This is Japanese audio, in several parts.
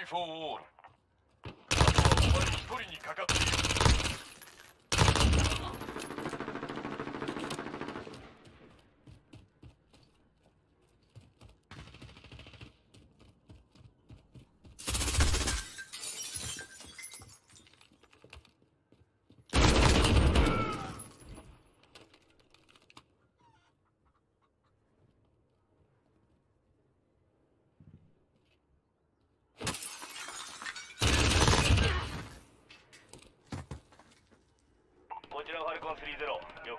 Free for all. 一人にかかっている。了解だ。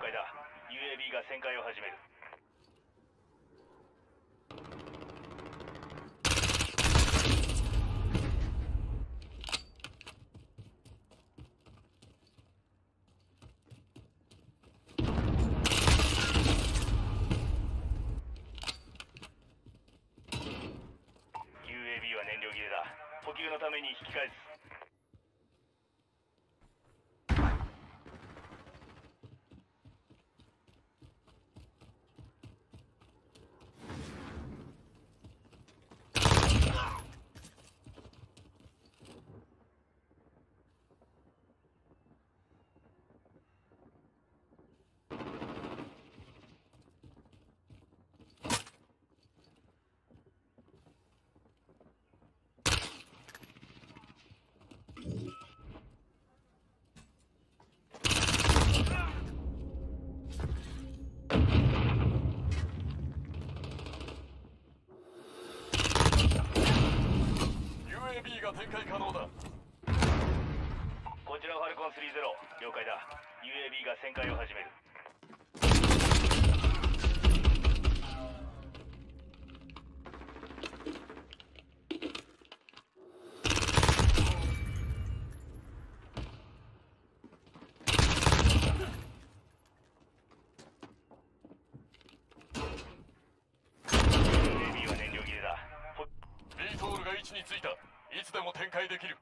UAV が旋回を始める。UAV は燃料切れだ。補給のために引き返す。展開可能だ。こちらファルコン30、了解だ。 UAV が旋回を始める。UAV は燃料切れだ。ビートールが位置についた。いつでも展開できる。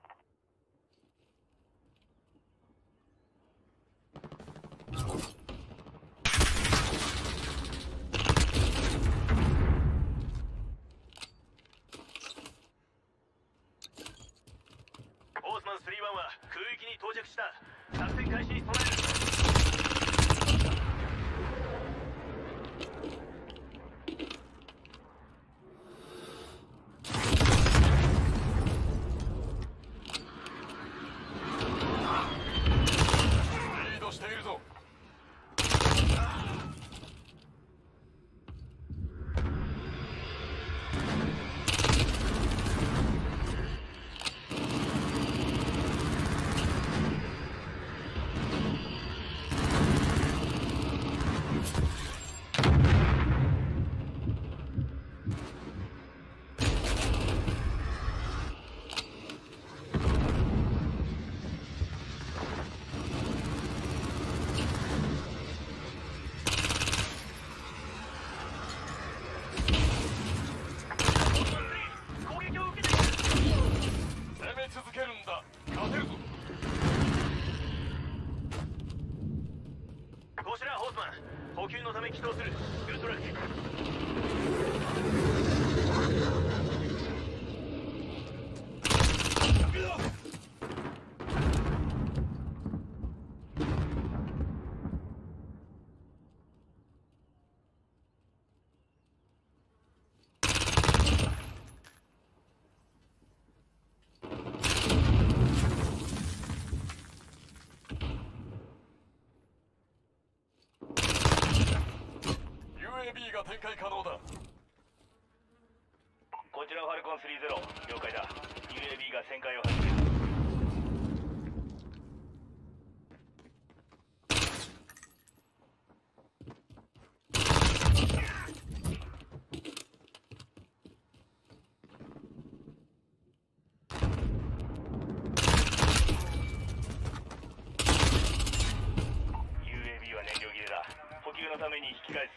オースマン31は空域に到着した。作戦開始に備える。UAV が展開可能だ。こちらファルコン30、了解だ。 UAV が旋回を始める。ために引き返す。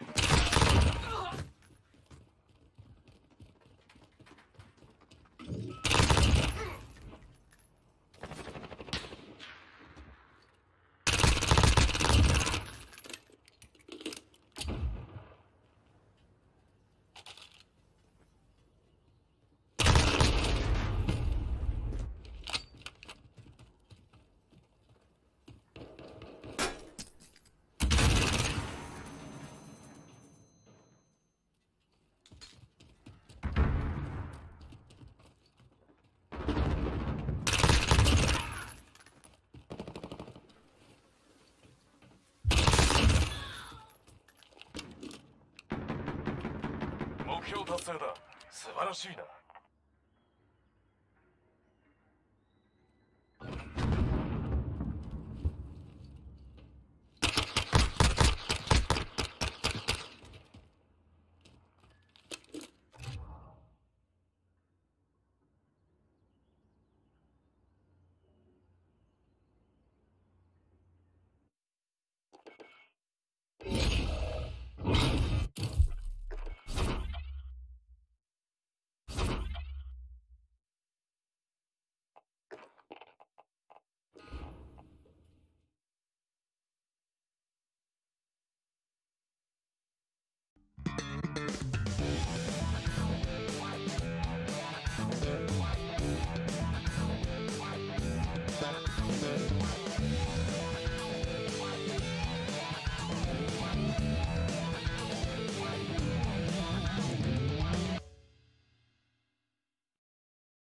標達成だ。素晴らしいな。